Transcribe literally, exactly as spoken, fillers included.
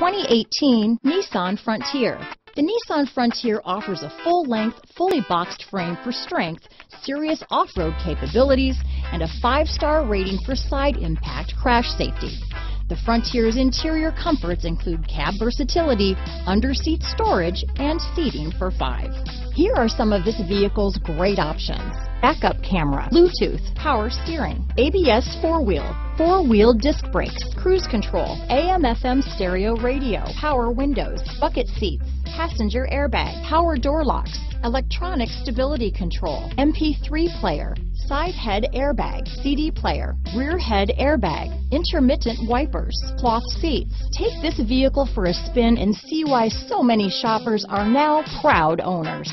twenty eighteen Nissan Frontier. The Nissan Frontier offers a full-length, fully boxed frame for strength, serious off-road capabilities, and a five-star rating for side impact crash safety. The Frontier's interior comforts include cab versatility, under-seat storage, and seating for five. Here are some of this vehicle's great options: backup camera, Bluetooth, power steering, A B S four-wheel, four-wheel disc brakes, cruise control, A M F M stereo radio, power windows, bucket seats, passenger airbag, power door locks, electronic stability control, M P three player, side head airbag, C D player, rear head airbag, intermittent wipers, cloth seats. Take this vehicle for a spin and see why so many shoppers are now proud owners.